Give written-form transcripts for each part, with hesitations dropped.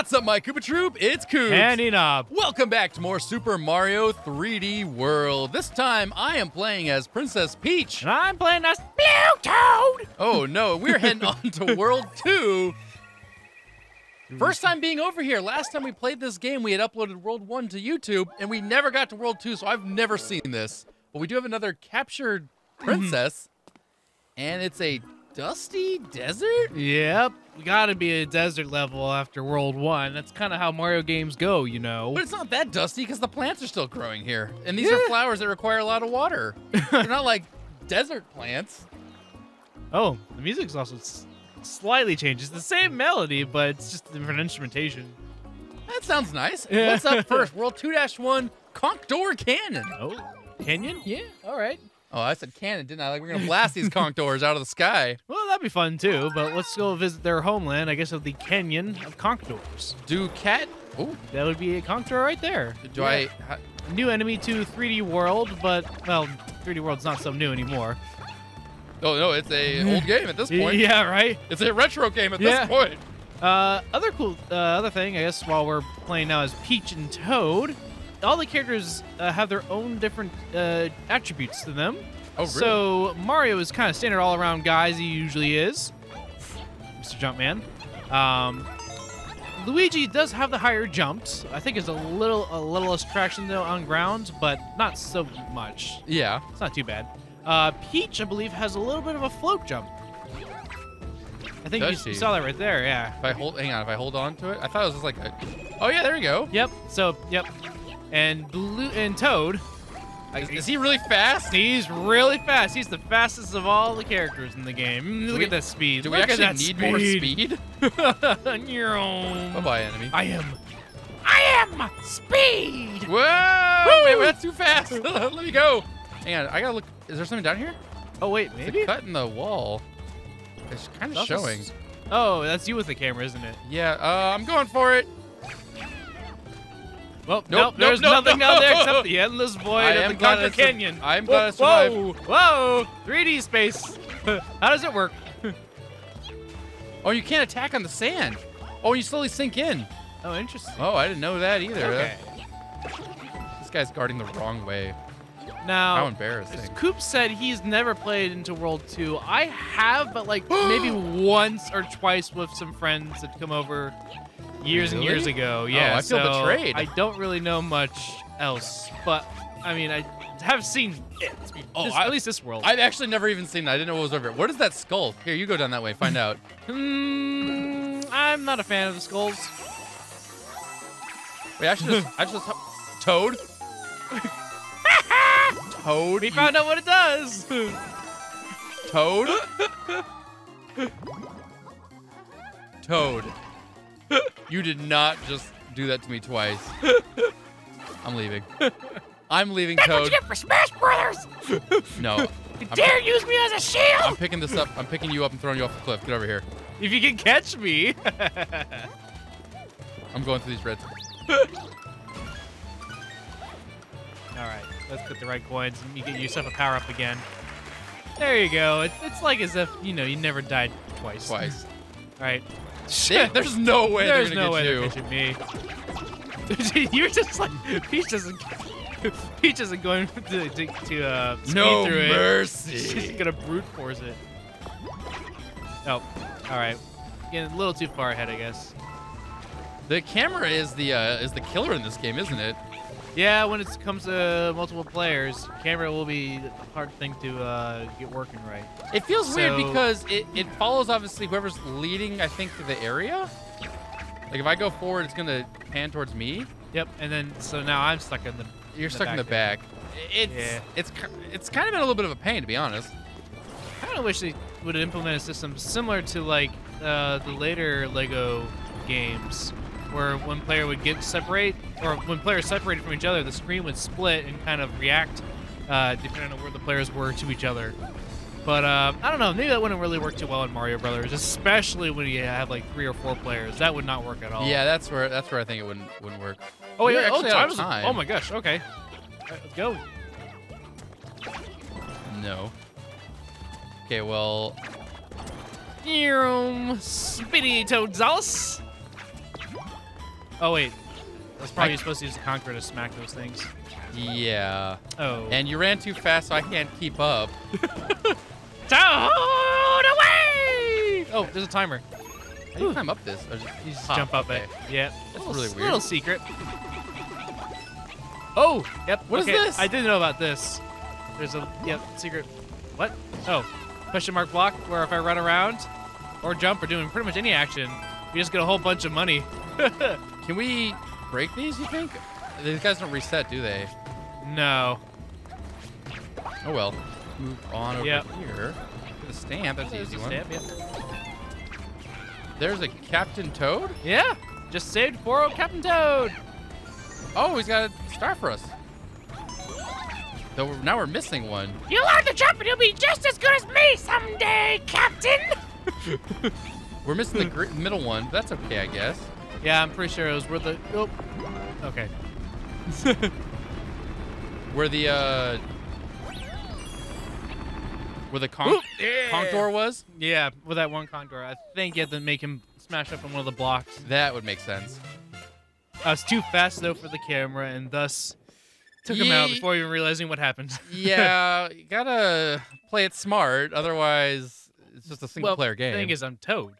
What's up, my Koopa Troop? It's Koops. And Enob. Welcome back to more Super Mario 3D World. This time, I am playing as Princess Peach. And I'm playing as Blue Toad. Oh, no. We're heading on to World 2. First time being over here. Last time we played this game, we had uploaded World 1 to YouTube, and we never got to World 2, so I've never seen this. But we do have another captured princess, and it's a dusty desert? Yep. We gotta be a desert level after World 1. That's kind of how Mario games go, you know. But it's not that dusty because the plants are still growing here. And these are flowers that require a lot of water. They're not like desert plants. Oh, the music's also slightly changed. It's the same melody, but it's just different instrumentation. That sounds nice. Yeah. What's up first? World 2-1, Konkdor Canyon. Oh, Canyon? Yeah, all right. Oh, I said cannon, didn't I? Like, we're going to blast these Konkdors out of the sky. Well, that'd be fun, too, but let's go visit their homeland, I guess, of the Canyon of Konkdors. Oh. That would be a Konkdor right there. New enemy to 3D World, but, well, 3D World's not so new anymore. Oh, no, it's a old game at this point. Yeah, right? It's a retro game at this point. Other cool other thing, I guess, while we're playing now is Peach and Toad. All the characters have their own different attributes to them. Oh, really? So Mario is kind of standard all-around guy, as he usually is. Mr. Jumpman. Luigi does have the higher jumps. I think it's a little less traction, though, on ground, but not so much. Yeah. It's not too bad. Peach, I believe, has a little bit of a float jump. I think you saw that right there, yeah. If I hold, hang on, if I hold on to it? I thought it was just like a... Oh, yeah, there you go. Yep, so, yep. And Toad, is he really fast? He's really fast. He's the fastest of all the characters in the game. Look at that speed. Do we actually need more speed? Bye-bye, enemy. I am speed. Whoa! Wait, that's too fast. Let me go. Hang on, I gotta look. Is there something down here? Oh wait, maybe. It's a cut in the wall. It's kind of showing. Oh, that's you with the camera, isn't it? Yeah. I'm going for it. Well, nope, there's nothing out there except the endless void of the Konkdor Canyon. I'm glad I survived. Whoa, 3D space. How does it work? Oh, you can't attack on the sand. Oh, you slowly sink in. Oh, interesting. Oh, I didn't know that either. Okay. This guy's guarding the wrong way. Now, how embarrassing. As Koop said, he's never played into World 2. I have, but like maybe once or twice with some friends that come over. Years and years ago, yeah. Oh, I feel betrayed. I don't really know much else, but I mean, I have seen it. At least this world. I've actually never even seen it. I didn't know what was over here. What is that skull? Here, you go down that way. Find out. I'm not a fan of the skulls. Wait, I should just Toad? Toad? We found out what it does. Toad? Toad. You did not just do that to me twice. I'm leaving. I'm leaving, Toad. That's what you get for Smash Brothers! No. You dare use me as a shield! I'm picking this up. I'm picking you up and throwing you off the cliff. Get over here. If you can catch me. I'm going through these reds. Alright, let's get the right coins. You get yourself a power-up again. There you go. It's like as if, you know, you never died twice. Alright. Shit, there's no way there's no way they're catching me. You're just like Peach isn't going to ski through it. No mercy. She's gonna brute force it. Oh, all right. Getting a little too far ahead, I guess. The camera is the killer in this game, isn't it? Yeah, when it comes to multiple players, camera will be the hard thing to get working right. It feels weird because it follows, obviously, whoever's leading, I think, to the area. Like, if I go forward, it's going to pan towards me. Yep, and then, so now I'm stuck in the back. It's kind of been a little bit of a pain, to be honest. I kind of wish they would have implemented a system similar to, like, the later LEGO games, where one player would get separate, or when players separated from each other, the screen would split and kind of react depending on where the players were to each other. But I don't know, maybe that wouldn't really work too well in Mario Brothers, especially when you have like 3 or 4 players. That would not work at all. Yeah, that's where I think it wouldn't work. Oh wait, time. Oh my gosh, okay. All right, let's go. No. Okay, well. Spitty Toadzalus. Oh, wait. That's probably supposed to use the Conqueror to smack those things. Yeah. Oh. And you ran too fast, so I can't keep up. Toad away! Oh, there's a timer. How do you climb up this? Or you just jump up it. Yeah. That's really weird. Little secret. Oh! Yep. What is this? I didn't know about this. There's a secret. What? Oh. Question mark block where if I run around or jump or do pretty much any action, we just get a whole bunch of money. Can we break these, you think? These guys don't reset, do they? No. Oh well. Move on over here. The stamp, that's an easy one. Stamp, yeah. There's a Captain Toad? Yeah. Just saved poor old Captain Toad. Oh, he's got a star for us. Though now we're missing one. You learn to jump and you'll be just as good as me someday, Captain! We're missing the middle one. That's okay, I guess. Yeah, I'm pretty sure it was where the... Oh. Okay. Where the Konkdor was? Yeah, with that one Konkdor. I think you had to make him smash up on one of the blocks. That would make sense. I was too fast, though, for the camera, and thus took him out before even realizing what happened. Yeah, you gotta play it smart. Otherwise, it's just a single-player game. The thing is, I'm Toad.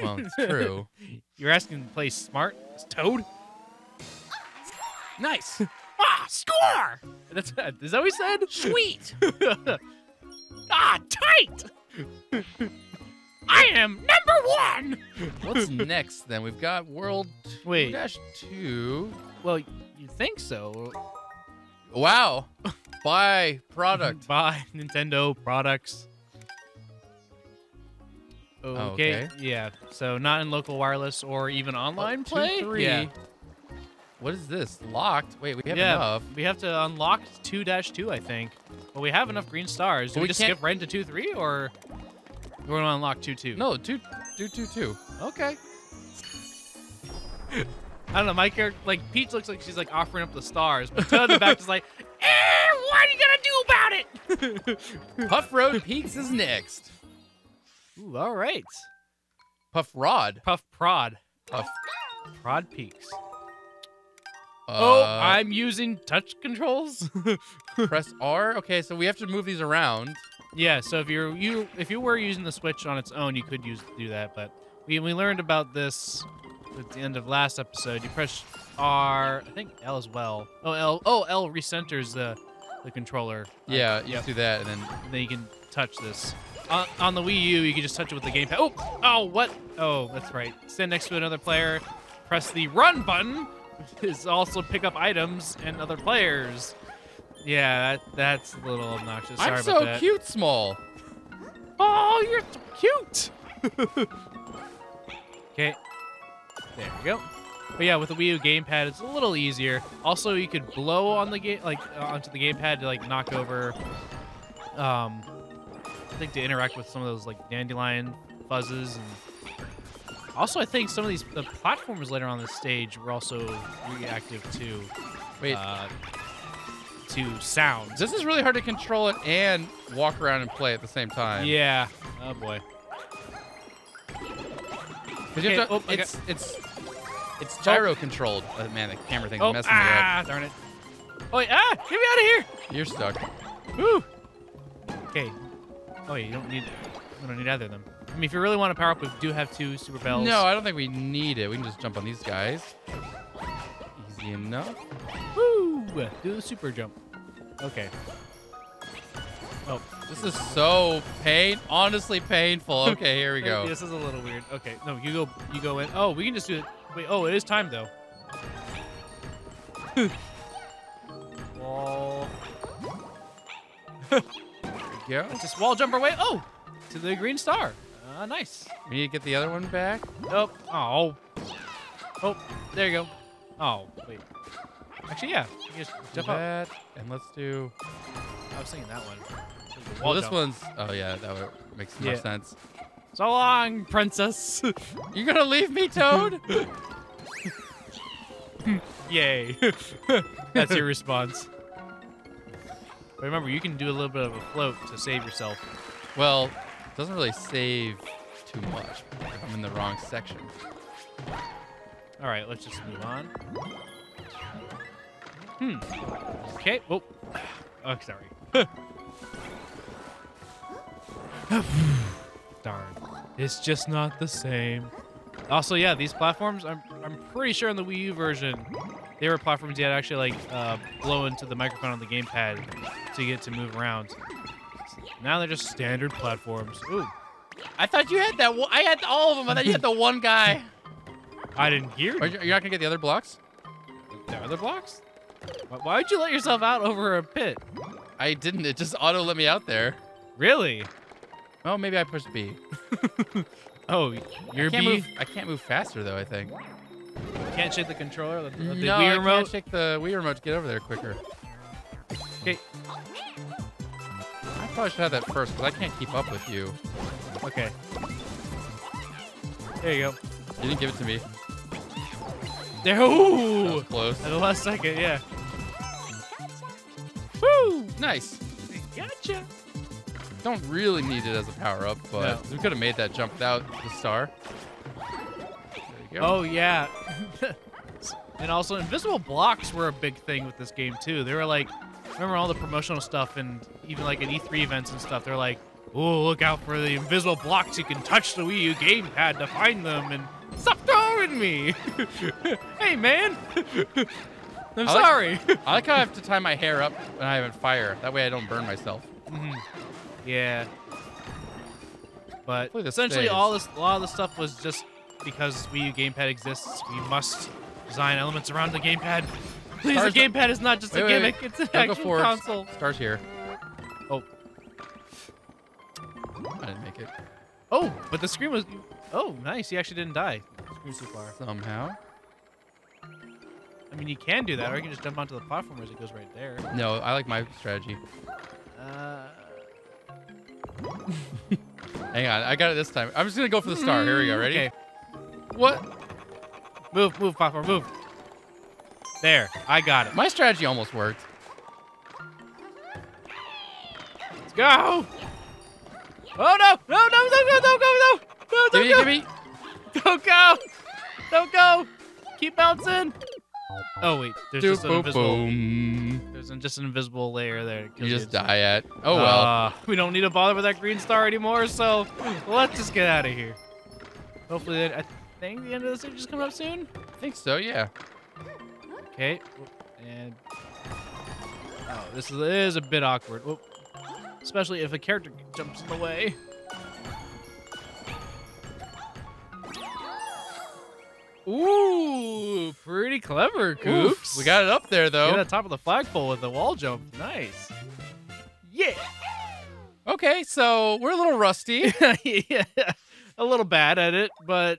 Well, it's true. You're asking to play smart? It's Toad? Nice. Ah, score! Is that what he said? Sweet. Ah, tight! I am number 1! What's next, then? We've got World 2-2. Well, you think so. Wow. Buy product. Buy Nintendo products. Okay. Yeah, so not in local wireless or even online play? 2-3. Yeah. What is this? Locked? Wait, we have enough. We have to unlock 2-2, I think. But we have enough green stars. Do we just skip right into 2-3, or do we want to unlock 2-2? No, two. Okay. I don't know. My character, like Peach, looks like she's like offering up the stars, but Toad in the back is like, eh, what are you gonna do about it? Puff Road Peaks is next. Ooh, all right. Puff Rod. Puff Prod Peaks. Oh, I'm using touch controls. Press R. Okay, so we have to move these around. Yeah. So if you were using the Switch on its own, you could do that. But we learned about this at the end of last episode. You press R. I think L as well. Oh, L. Oh, L recenters the controller. Yeah. You do that, and then you can touch this. On the Wii U, you can just touch it with the gamepad. Oh. Oh, what? Oh, that's right. Stand next to another player. Press the run button. Is also pick up items and other players. Yeah, that's a little obnoxious. Sorry about that. I'm so cute, small. Oh, you're so cute. Okay. There we go. But yeah, with the Wii U gamepad, it's a little easier. Also, you could blow on the onto the gamepad to like knock over. I think to interact with some of those like dandelion fuzzes and. Also, I think some of the platformers later on the stage were also reactive to sound. This is really hard to control it and walk around and play at the same time. Yeah. Oh boy. Okay. To, it's gyro controlled. Oh, man, the camera thing's messing me up. Ah, darn it. Oh wait, get me out of here. You're stuck. Woo. Okay. Oh, you don't need. We don't need either of them. I mean, if you really want to power up, we do have 2 super bells. No, I don't think we need it. We can just jump on these guys. Easy enough. Woo! Do the super jump. Okay. Oh. This is so honestly painful. Okay, here we go. This is a little weird. Okay. No, you go in. Oh, we can just do it. Wait, oh, it is time though. Wall. There we go. Just wall jump our way. Oh! To the green star. Nice. We need to get the other one back. Oh. Oh. Oh. There you go. Oh. Wait. Actually, yeah. You just jump up. And let's do. I was thinking that one. Well, this one's. Oh yeah, that makes more sense. So long, princess. You gonna leave me, Toad? Yay. That's your response. But remember, you can do a little bit of a float to save yourself. Well. Doesn't really save too much. I'm in the wrong section. All right, let's just move on. Okay. Oh. Oh, sorry. Darn. It's just not the same. Also, yeah, these platforms, I'm pretty sure in the Wii U version, they were platforms you had to actually, like, blow into the microphone on the gamepad to get to move around. Now they're just standard platforms. Ooh. I thought you had that one. I had all of them. I thought you had the one guy. I didn't hear you. You're not going to get the other blocks? The other blocks? Why would you let yourself out over a pit? I didn't. It just auto let me out there. Really? Oh, maybe I pushed B. Oh, you're B? I can't move faster, though, I think. Can't shake the controller? No, Wii remote? I can't shake the Wii remote to get over there quicker. Okay. I probably should have that first, because I can't keep up with you. Okay. There you go. You didn't give it to me. There, ooh! That was close. At the last second, yeah. Woo! Nice. Gotcha. Don't really need it as a power-up, but no. We could have made that jump without the star. There you go. Oh, yeah. And also, invisible blocks were a big thing with this game, too. They were like, remember all the promotional stuff and even like at E3 events and stuff, they're like, oh, look out for the invisible blocks. You can touch the Wii U gamepad to find them and stop throwing me. Hey, man. I'm sorry. I like how I have to tie my hair up when I have it fire. That way I don't burn myself. Mm-hmm. Yeah. But essentially a lot of the stuff was just because Wii U gamepad exists, we must design elements around the gamepad. Please, the gamepad is not just a gimmick. It's an actual console. Stars here. Oh. I didn't make it. Oh, but the screen was... Oh, nice. He actually didn't die. Screen's too far. Somehow. I mean, you can do that, or you can just jump onto the platform as it goes right there. No, I like my strategy. Hang on, I got it this time. I'm just gonna go for the star. Here we go. Ready? Okay. What? Move, move, platform, move. There, I got it. My strategy almost worked. Let's go! Oh no! No! No! No! No! No! No! No! Don't go! Don't go! Don't go! Keep bouncing! Oh wait, there's just an invisible. There's just an invisible layer there. You just die at. Oh well. We don't need to bother with that green star anymore, so let's just get out of here. Hopefully, I think the end of the stage is coming up soon. I think so. Yeah. Okay. And oh, this is a bit awkward. Oh. Especially if a character jumps in the way. Ooh, pretty clever, Koops. We got it up there, though. Get on top of the flagpole with the wall jump. Nice. Yeah. Okay, so we're a little rusty. Yeah, a little bad at it, but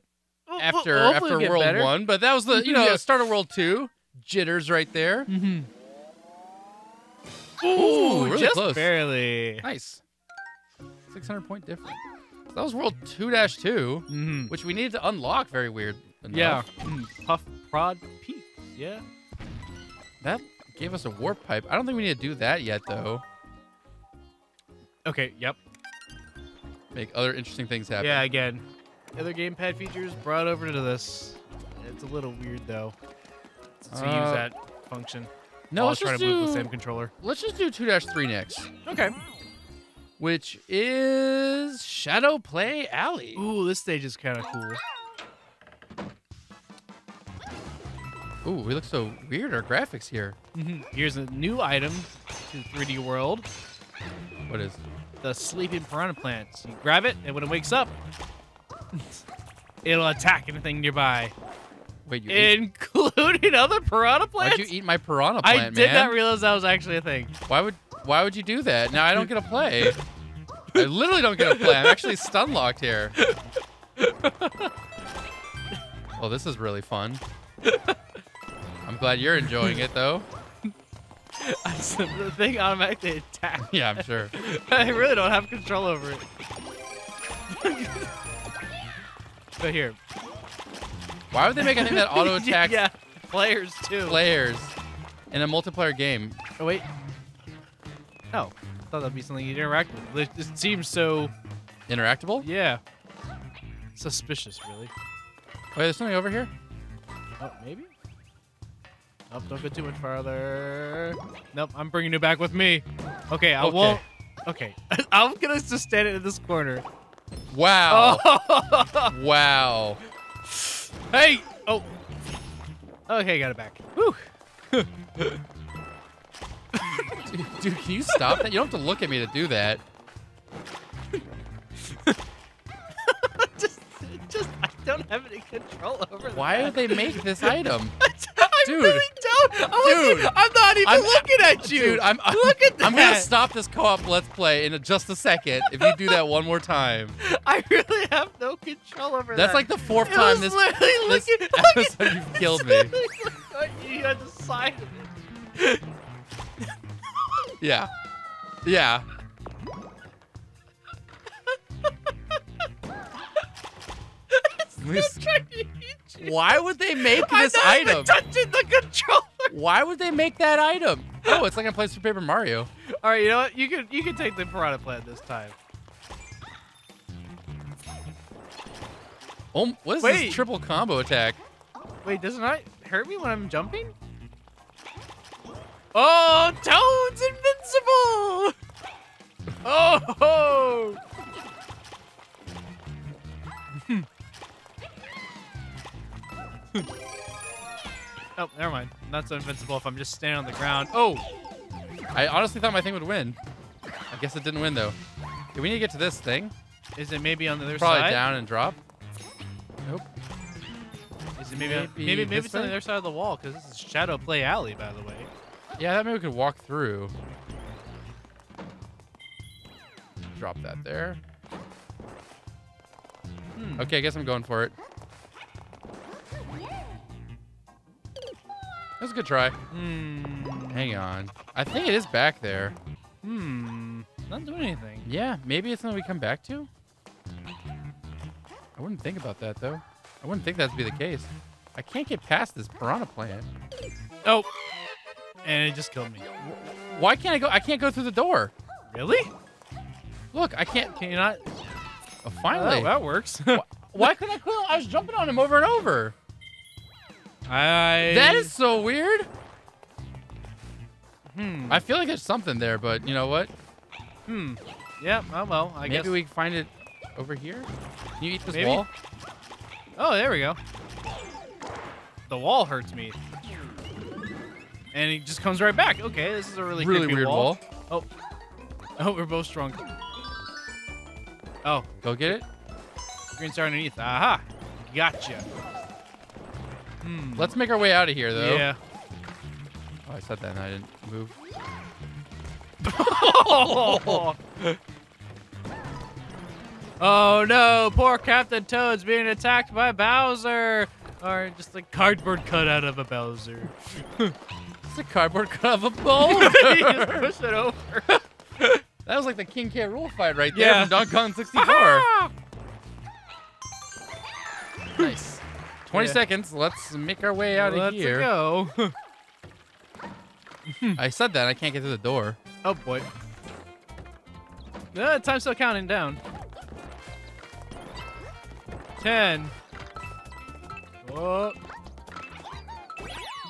after World better. 1, but that was the start of World 2. Jitters right there. Mm-hmm. Ooh, really just close. Barely. Nice. 600-point difference. So that was World 2-2, which we needed to unlock. Very weird. Enough. Yeah. Puff Road Peaks. Yeah. That gave us a warp pipe. I don't think we need to do that yet, though. Okay. Yep. Make other interesting things happen. Yeah. Again, other gamepad features brought over to this. It's a little weird, though, to use that function. No, let's try to move the same controller. Let's just do 2-3 next. Okay. Which is Shadowplay Alley. Ooh, this stage is kind of cool. Ooh, we look so weird, our graphics here. Here's a new item to 3D World. What is it? The sleeping piranha plant. So you grab it, and when it wakes up, it'll attack anything nearby. Wait, you including other piranha plants? Why'd you eat my piranha plant, man? I did not realize that was actually a thing. Why would you do that? Now I don't get a play. I literally don't get a play. I'm actually stun-locked here. Well, this is really fun. I'm glad you're enjoying it, though. The thing automatically attacked. Yeah, I'm sure. I really don't have control over it. But here. Why would they make a thing that auto attacks players too? Players in a multiplayer game. Oh wait. Oh, I thought that'd be something you'd interact with. It seems so interactable. Yeah. Suspicious, really. Wait, there's something over here. Oh, maybe? Nope, don't go too much farther. Nope, I'm bringing you back with me. Okay, I won't. Okay, I'm gonna just stand in this corner. Wow. Oh. Wow. Hey! Oh. Okay, got it back. Whew. Dude, can you stop that? You don't have to look at me to do that. I don't have any control over that. Why did they make this item? I really don't. I'm not even looking at you. Dude, look at that. I'm going to stop this co-op Let's Play in just a second if you do that one more time. I really have no control over that. That's like the fourth time this episode you've killed me. You had to sign it. Yeah. Yeah. Why would they make this item? I'm touching the controller. Why would they make that item? Oh, it's like I played Super Paper Mario. All right, you know what? You can take the Piranha Plant this time. Oh, what is this triple combo attack? Wait, doesn't that hurt me when I'm jumping? Oh, Toad's invincible! Oh! Ho. Oh, never mind. I'm not so invincible if I'm just standing on the ground. Oh! I honestly thought my thing would win. I guess it didn't win, though. Do we need to get to this thing? Is it maybe on the other side? Probably down and drop. Nope. Is it maybe it's on the other side of the wall, because this is Shadowplay Alley, by the way. Yeah, that maybe we could walk through. Drop that there. Hmm. Okay, I guess I'm going for it. That's a good try. Hmm. Hang on. I think it is back there. Hmm. Not doing anything. Yeah, maybe it's something we come back to? I wouldn't think about that, though. I wouldn't think that'd be the case. I can't get past this Piranha Plant. Oh. And it just killed me. Why can't I go? I can't go through the door. Really? Look, I can't. Can you not? Oh, finally. Oh, that works. Why couldn't I quit? I was jumping on him over and over. That is so weird. Hmm. I feel like there's something there, but you know what? Hmm. Yeah, well, I guess. Maybe we can find it over here? Can you eat this wall? Oh, there we go. The wall hurts me. And he just comes right back. Okay, this is a really weird wall. Oh. Oh, we're both strong. Oh. Go get it? Green star underneath. Aha. Gotcha. Hmm. Let's make our way out of here, though. Yeah. Oh, I said that and I didn't move. Oh, no. Poor Captain Toad's being attacked by Bowser. Or just a cardboard cutout of a Bowser. It's a cardboard cutout of a Bowser. He just pushed it over. That was like the King K. Rool fight right there from Donkey Kong 64. Nice. 20 seconds. Let's make our way out of here. Let's go. I said that. I can't get through the door. Oh, boy. Time's still counting down. 10. Whoa.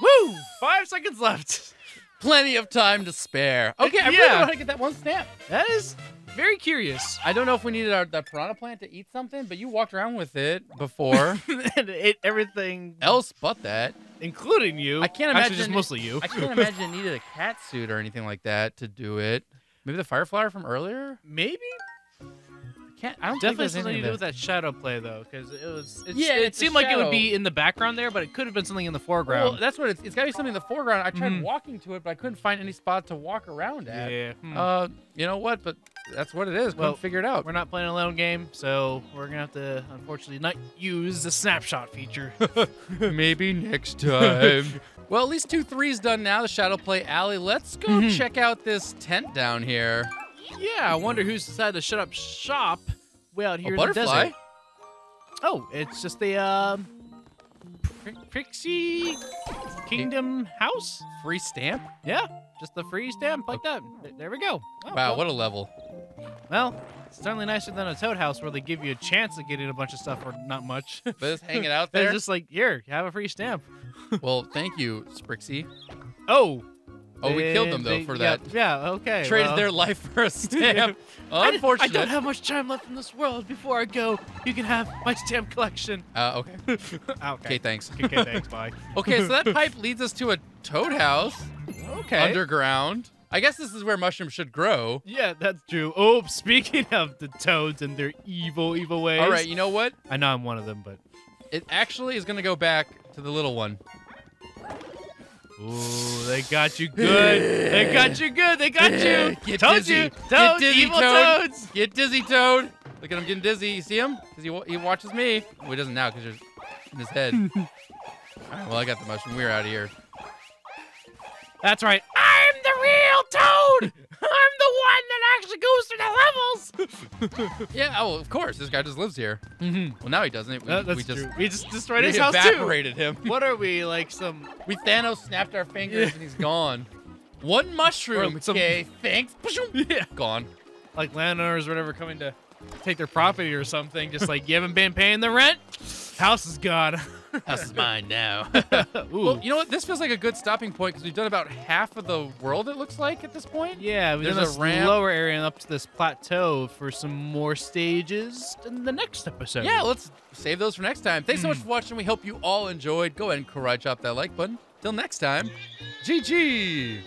Woo! 5 seconds left. Plenty of time to spare. Okay, I really don't know how to get that one snap. That is... very curious. I don't know if we needed the Piranha Plant to eat something, but you walked around with it before. And it ate everything else but that. Including you. I can't imagine. Actually, just mostly you. I can't imagine it needed a cat suit or anything like that to do it. Maybe the Fireflower from earlier? Maybe? I don't think there's anything to do with that shadow play, though, because it seemed like it would be in the background there, but it could have been something in the foreground. Well, that's what it's got to be something in the foreground. I tried walking to it, but I couldn't find any spot to walk around at. Yeah. Hmm. You know what? But that's what it is. Well, couldn't figure it out. We're not playing a lone game, so we're gonna have to unfortunately not use the snapshot feature. Maybe next time. Well, at least 2-3's done now. The Shadowplay Alley. Let's go check out this tent down here. Yeah, I wonder who's decided to shut up shop way out here in the desert. Oh, it's just the Sprixie Kingdom House? Free stamp? Yeah, just the free stamp like that. There we go. Oh, wow, well, what a level. Well, it's certainly nicer than a Toad House where they give you a chance of getting a bunch of stuff or not much. But just hang it out there? It's just like, here, have a free stamp. Well, thank you, Sprixie. Oh. Oh, we killed them, though, for that. Yeah, okay. Traded their life for a stamp. Unfortunate. I don't have much time left in this world. Before I go, you can have my stamp collection. Okay. Okay, thanks. Okay, thanks, bye. Okay, so that pipe leads us to a toad house. Okay. Underground. I guess this is where mushrooms should grow. Yeah, that's true. Oh, speaking of the toads and their evil, evil ways. All right, you know what? I know I'm one of them, but... It actually is going to go back to the little one. Ooh, they got you good. They got you good. They got you. Get Told dizzy. You. Toad, get dizzy, evil Toad. Toads. Get dizzy, Toad. Look at him getting dizzy. You see him? Because he watches me. Well, he doesn't now because you're in his head. All right, well, I got the mushroom. We're out of here. That's right. I'm the real Toad. I'm the one that actually goes through the levels. Yeah, oh, of course. This guy just lives here. Mm-hmm. Well, now he doesn't. We just destroyed his house, too. We evaporated him. What are we, like some... We Thanos snapped our fingers and he's gone. One mushroom, okay, thanks. Yeah. Gone. Like landowners or whatever coming to take their property or something. Just like, you haven't been paying the rent? House is gone. House is mine now. Well, you know what? This feels like a good stopping point because we've done about half of the world, it looks like, at this point. Yeah, we've done a lower area and up to this plateau for some more stages in the next episode. Yeah, let's save those for next time. Thanks so much for watching. We hope you all enjoyed. Go ahead and karate chop that like button. Till next time, GG!